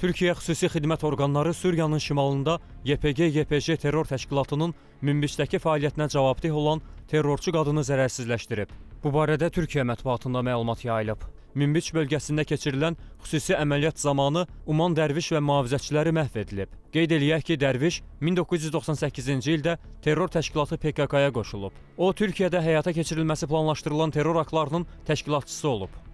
Türkiyə xüsusi xidmət orqanları Suriyanın şimalında YPG-YPJ terror təşkilatının Münbiçdəki fəaliyyətinə cavabdeh olan terrorçu qadını zərərsizləşdirib. Bu barədə Türkiyə mətbuatında məlumat yayılıb. Münbiç bölgəsində keçirilən xüsusi əməliyyat zamanı Uman Dərviş və mühafizəçiləri məhv edilib. Qeyd eləyək ki, Dərviş 1998-ci ildə terror təşkilatı PKK-ya qoşulub. O, Türkiyədə həyata keçirilməsi planlaşdırılan terror aktlarının təşkilatçısı olub.